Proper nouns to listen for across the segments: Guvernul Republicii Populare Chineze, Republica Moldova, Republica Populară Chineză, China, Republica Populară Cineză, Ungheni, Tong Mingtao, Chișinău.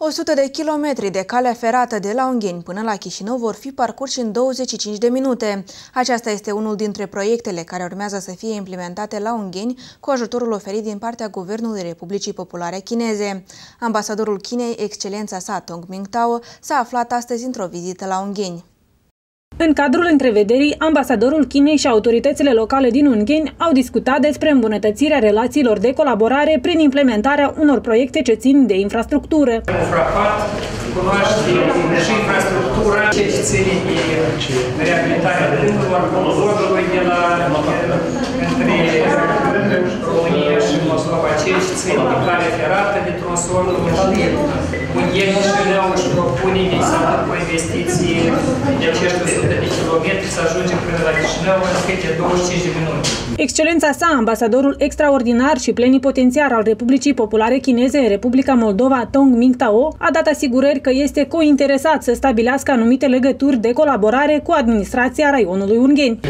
100 de kilometri de calea ferată de la Ungheni până la Chișinău vor fi parcurși în 25 de minute. Aceasta este unul dintre proiectele care urmează să fie implementate la Ungheni cu ajutorul oferit din partea Guvernului Republicii Populare Chineze. Ambasadorul Chinei, excelența sa Tong Mingtao, s-a aflat astăzi într-o vizită la Ungheni. În cadrul întrevederii, ambasadorul Chinei și autoritățile locale din Ungheni au discutat despre îmbunătățirea relațiilor de colaborare prin implementarea unor proiecte ce țin de infrastructură. Am frapat, cunoaște și infrastructura, ce ține de reabilitarea drumurilor, colozorului de la între România și Moldova, ce ține de calea ferată, de tronsoană, Ungheni și Chișinău își propune cu investiții de acești 100 de kilometri să ajungem până la Chișinău în câte 25 de minute. Excelența sa, ambasadorul extraordinar și plenipotențiar al Republicii Populare Chineze în Republica Moldova, Tong Mingtao, a dat asigurări că este cointeresat să stabilească anumite legături de colaborare cu administrația raionului Ungheni.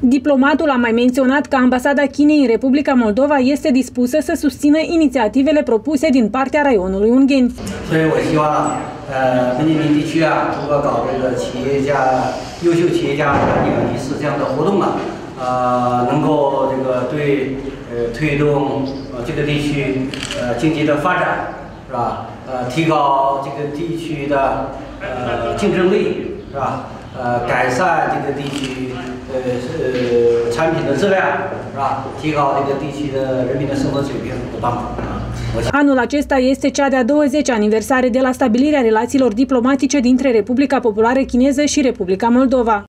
Diplomatul a mai menționat că ambasada Chinei în Republica Moldova este dispusă să susțină inițiativele propuse din partea raionului Ungheni. Anul acesta este cea de-a 20-a aniversare de la stabilirea relațiilor diplomatice dintre Republica Populară Chineză și Republica Moldova.